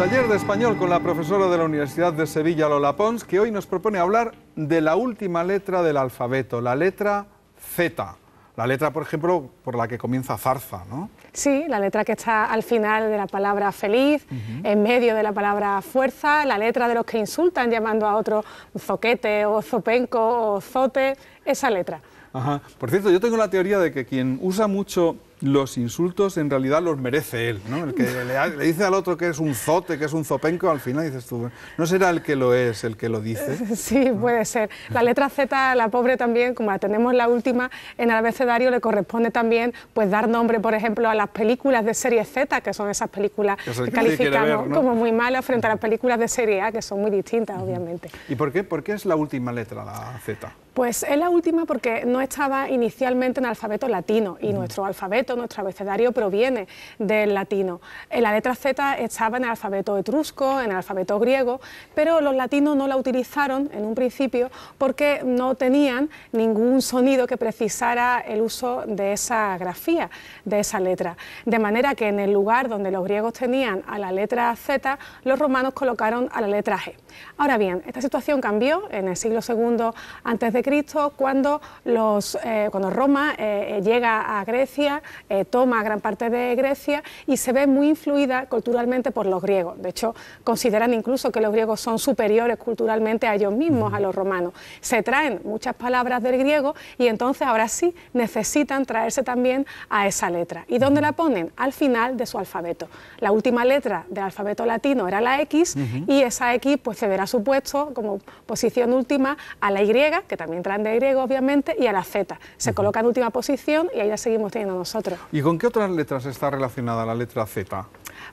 Taller de español con la profesora de la Universidad de Sevilla, Lola Pons, que hoy nos propone hablar de la última letra del alfabeto, la letra Z. La letra, por ejemplo, por la que comienza zarza, ¿no? Sí, la letra que está al final de la palabra feliz, en medio de la palabra fuerza, la letra de los que insultan llamando a otro zoquete o zopenco o zote, esa letra. Ajá. Por cierto, yo tengo la teoría de que quien usa mucho los insultos en realidad los merece él, ¿no? El que le dice al otro que es un zote, que es un zopenco, al final dices tú, ¿no será el que lo es el que lo dice? Sí, ¿no? Puede ser. La letra Z, la pobre también, como la tenemos la última, en el abecedario le corresponde también pues dar nombre, por ejemplo, a las películas de serie Z, que son esas películas que calificamos ver, ¿no? como muy malas frente a las películas de serie A, que son muy distintas, obviamente. ¿Y por qué? ¿Por qué es la última letra, la Z? Pues es la última porque no estaba inicialmente en el alfabeto latino y nuestro alfabeto, nuestro abecedario proviene del latino. La letra Z estaba en el alfabeto etrusco, en el alfabeto griego, pero los latinos no la utilizaron en un principio porque no tenían ningún sonido que precisara el uso de esa grafía, de esa letra. De manera que en el lugar donde los griegos tenían a la letra Z, los romanos colocaron a la letra G. Ahora bien, esta situación cambió en el siglo II a.C., cuando Roma llega a Grecia, toma gran parte de Grecia y se ve muy influida culturalmente por los griegos. De hecho, consideran incluso que los griegos son superiores culturalmente a ellos mismos, a los romanos. Se traen muchas palabras del griego y entonces ahora sí necesitan traerse también a esa letra. ¿Y dónde la ponen? Al final de su alfabeto. La última letra del alfabeto latino era la X y esa X pues cederá su puesto como posición última a la Y, que también entran de griego, obviamente, y a la Z. Se coloca en última posición y ahí la seguimos teniendo nosotros. ¿Y con qué otras letras está relacionada la letra Z?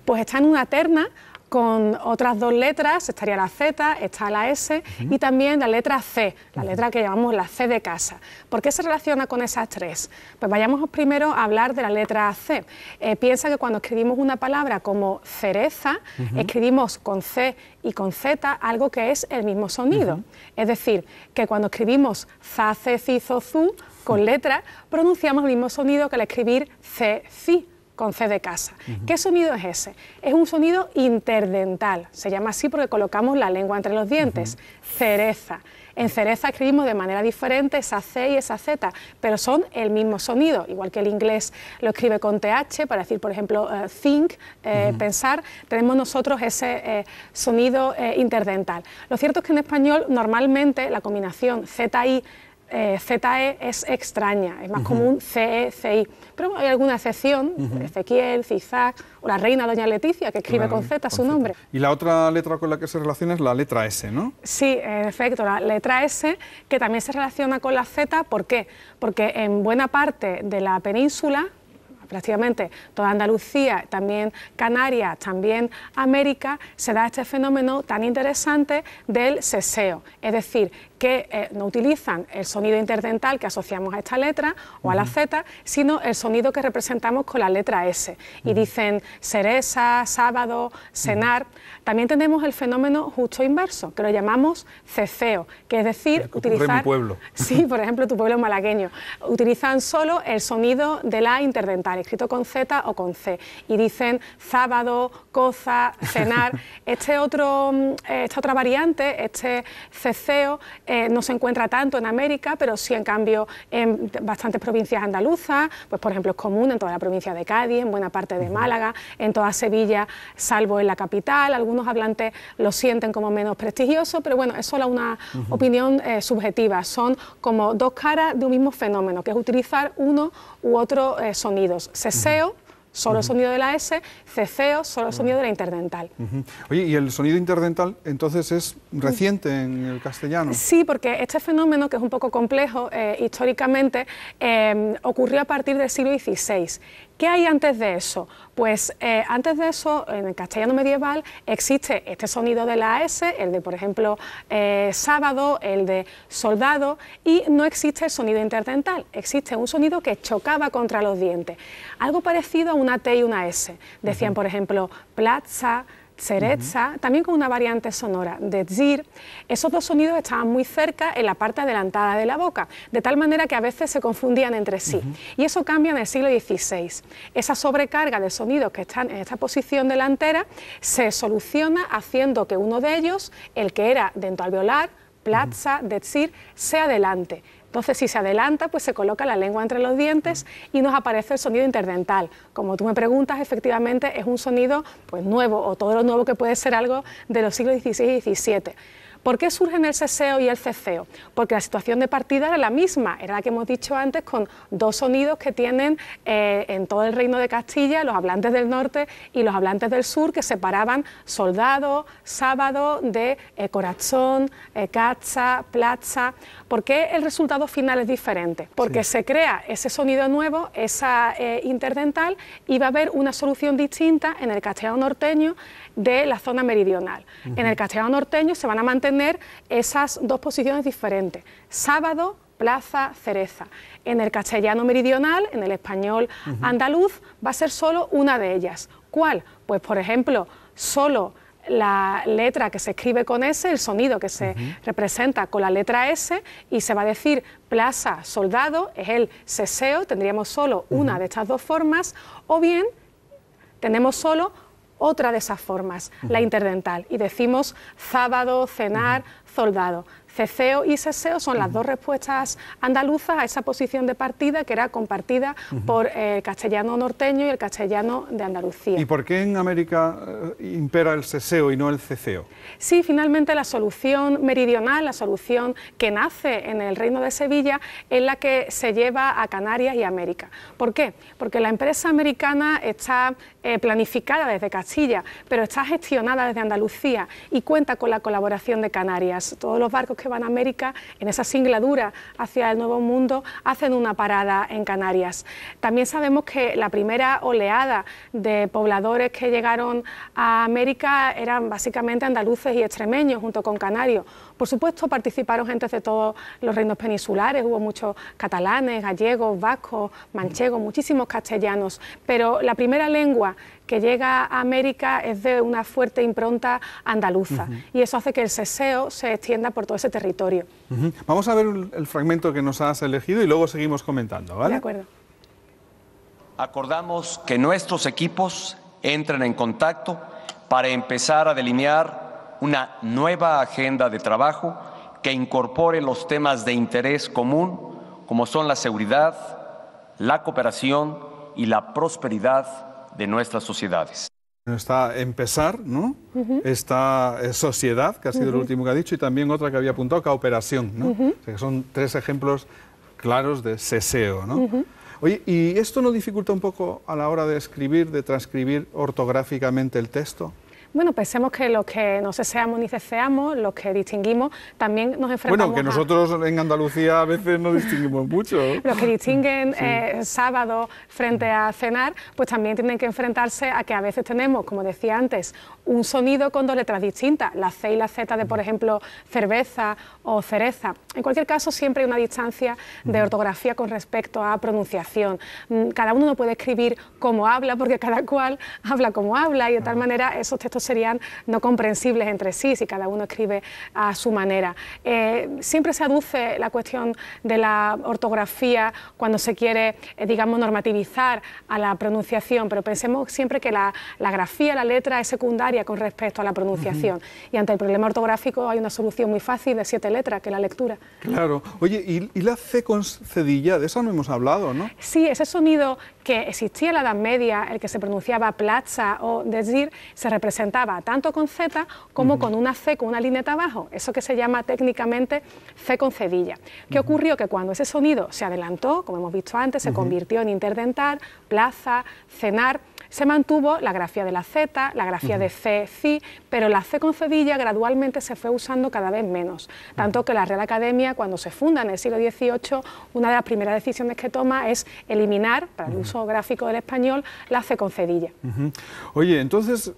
Pues está en una terna con otras dos letras, estaría la Z, está la S y también la letra C, la letra que llamamos la C de casa. ¿Por qué se relaciona con esas tres? Pues vayamos primero a hablar de la letra C. Piensa que cuando escribimos una palabra como cereza, escribimos con C y con Z algo que es el mismo sonido. Es decir, que cuando escribimos za, ce, ci, zo, zu, con letra, pronunciamos el mismo sonido que al escribir ce, ci, con C de casa. ¿Qué sonido es ese? Es un sonido interdental, se llama así porque colocamos la lengua entre los dientes, cereza. En cereza escribimos de manera diferente esa C y esa Z, pero son el mismo sonido, igual que el inglés lo escribe con TH, para decir, por ejemplo, think, pensar, tenemos nosotros ese sonido interdental. Lo cierto es que en español normalmente la combinación ZI, ZE es extraña, es más común CE, CI, pero hay alguna excepción, Ezequiel, Cizac, o la reina Doña Letizia, que escribe con Z su nombre. Y la otra letra con la que se relaciona es la letra S, ¿no? Sí, en efecto, la letra S, que también se relaciona con la Z, ¿por qué? Porque en buena parte de la península, prácticamente toda Andalucía, también Canarias, también América, se da este fenómeno tan interesante del seseo, es decir, que no utilizan el sonido interdental que asociamos a esta letra o a la Z, sino el sonido que representamos con la letra S. Y dicen cereza, sábado, cenar. También tenemos el fenómeno justo inverso, que lo llamamos ceceo, que es decir, utilizar... Sí, por ejemplo, tu pueblo malagueño. Utilizan solo el sonido de la interdental, escrito con Z o con C. Y dicen sábado, coza, cenar. Esta otra variante, este ceceo, no se encuentra tanto en América, pero sí en cambio en bastantes provincias andaluzas, pues por ejemplo es común en toda la provincia de Cádiz, en buena parte de Málaga, en toda Sevilla, salvo en la capital. Algunos hablantes lo sienten como menos prestigioso, pero bueno, es solo una opinión subjetiva. Son como dos caras de un mismo fenómeno, que es utilizar uno u otro sonidos. Seseo, solo el sonido de la S, ceceo, solo el sonido de la interdental. Oye, ¿y el sonido interdental entonces es reciente en el castellano? Sí, porque este fenómeno, que es un poco complejo históricamente, ocurrió a partir del siglo XVI. ¿Qué hay antes de eso? Pues antes de eso, en el castellano medieval, existe este sonido de la S, el de, por ejemplo, sábado, el de soldado, y no existe el sonido interdental, existe un sonido que chocaba contra los dientes. Algo parecido a una T y una S. Decían, por ejemplo, plaza, tsereza, también con una variante sonora de tzir. Esos dos sonidos estaban muy cerca en la parte adelantada de la boca, de tal manera que a veces se confundían entre sí. Y eso cambia en el siglo XVI. Esa sobrecarga de sonidos que están en esta posición delantera se soluciona haciendo que uno de ellos, el que era dentoalveolar, platza, de tzir, se adelante. Entonces, si se adelanta, pues se coloca la lengua entre los dientes y nos aparece el sonido interdental. Como tú me preguntas, efectivamente es un sonido pues nuevo, o todo lo nuevo que puede ser algo de los siglos XVI y XVII. ¿Por qué surgen el seseo y el ceceo? Porque la situación de partida era la misma, era la que hemos dicho antes, con dos sonidos que tienen en todo el reino de Castilla los hablantes del norte y los hablantes del sur, que separaban soldado, sábado, de corazón, caza, plaza. ¿Por qué el resultado final es diferente? Porque se crea ese sonido nuevo, esa interdental, y va a haber una solución distinta en el castellano norteño de la zona meridional. En el castellano norteño se van a mantener esas dos posiciones diferentes, sábado, plaza, cereza. En el castellano meridional, en el español andaluz, va a ser solo una de ellas. ¿Cuál? Pues, por ejemplo, solo la letra que se escribe con S, el sonido que se representa con la letra S, y se va a decir plaza, soldado, es el ceceo, tendríamos solo una de estas dos formas, o bien tenemos solo otra de esas formas, la interdental, y decimos sábado, cenar, soldado. Ceceo y seseo son las dos respuestas andaluzas a esa posición de partida que era compartida por el castellano norteño y el castellano de Andalucía. ¿Y por qué en América impera el seseo y no el ceceo? Sí, finalmente la solución meridional, la solución que nace en el reino de Sevilla, es la que se lleva a Canarias y América. ¿Por qué? Porque la empresa americana está planificada desde Castilla, pero está gestionada desde Andalucía y cuenta con la colaboración de Canarias. Todos los barcos que van a América, en esa singladura hacia el Nuevo Mundo, hacen una parada en Canarias. También sabemos que la primera oleada de pobladores que llegaron a América eran básicamente andaluces y extremeños, junto con canarios. Por supuesto, participaron gentes de todos los reinos peninsulares, hubo muchos catalanes, gallegos, vascos, manchegos, muchísimos castellanos, pero la primera lengua que llega a América es de una fuerte impronta andaluza y eso hace que el seseo se extienda por todo ese territorio. Vamos a ver el fragmento que nos has elegido y luego seguimos comentando, ¿vale? De acuerdo. Acordamos que nuestros equipos entren en contacto para empezar a delinear una nueva agenda de trabajo que incorpore los temas de interés común como son la seguridad, la cooperación y la prosperidad de nuestras sociedades. Está empezar, ¿no? Esta sociedad, que ha sido lo último que ha dicho, y también otra que había apuntado, cooperación, ¿no? O sea, que son tres ejemplos claros de seseo, ¿no? Oye, ¿y esto no dificulta un poco a la hora de escribir, de transcribir ortográficamente el texto? Bueno, pensemos que los que no seseamos ni ceseamos, los que distinguimos, también nos enfrentamos. Bueno, que nosotros en Andalucía a veces no distinguimos mucho. Los que distinguen sábado frente a cenar, pues también tienen que enfrentarse a que a veces tenemos, como decía antes, un sonido con dos letras distintas, la C y la Z de, por ejemplo, cerveza o cereza. En cualquier caso, siempre hay una distancia de ortografía con respecto a pronunciación. Cada uno no puede escribir como habla, porque cada cual habla como habla, y de tal manera esos textos serían no comprensibles entre sí si cada uno escribe a su manera. Siempre se aduce la cuestión de la ortografía cuando se quiere, digamos, normativizar a la pronunciación, pero pensemos siempre que la grafía, la letra, es secundaria con respecto a la pronunciación. Y ante el problema ortográfico hay una solución muy fácil de 7 letras, que es la lectura. Claro. Oye, ¿y la C con cedilla? De eso no hemos hablado, ¿no? Sí, ese sonido que existía en la Edad Media, el que se pronunciaba plaza o decir, se representa tanto con Z como con una C, con una lineta abajo, eso que se llama técnicamente C con cedilla. ¿Qué ocurrió? Que cuando ese sonido se adelantó, como hemos visto antes, se convirtió en interdental, plaza, cenar, se mantuvo la grafía de la Z, la grafía de C, ci, pero la C con cedilla gradualmente se fue usando cada vez menos, tanto que la Real Academia, cuando se funda en el siglo XVIII, una de las primeras decisiones que toma es eliminar, para el uso gráfico del español, la C con cedilla. Oye, entonces,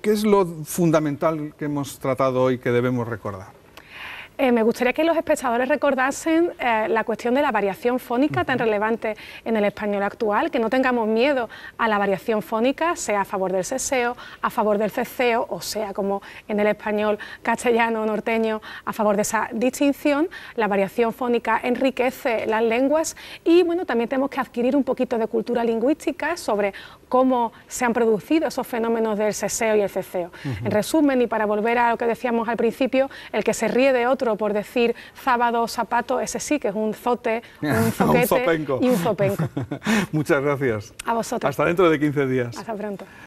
¿qué es lo fundamental que hemos tratado hoy que debemos recordar? Me gustaría que los espectadores recordasen la cuestión de la variación fónica tan relevante en el español actual, que no tengamos miedo a la variación fónica, sea a favor del seseo, a favor del ceceo, o sea, como en el español castellano norteño, a favor de esa distinción. La variación fónica enriquece las lenguas y, bueno, también tenemos que adquirir un poquito de cultura lingüística sobre cómo se han producido esos fenómenos del seseo y el ceceo. En resumen, y para volver a lo que decíamos al principio, el que se ríe de otro por decir sábado, zapato, ese sí que es un zote, un zoquete, un zopenco. Y un zopenco. Muchas gracias. A vosotros. Hasta dentro de 15 días. Hasta pronto.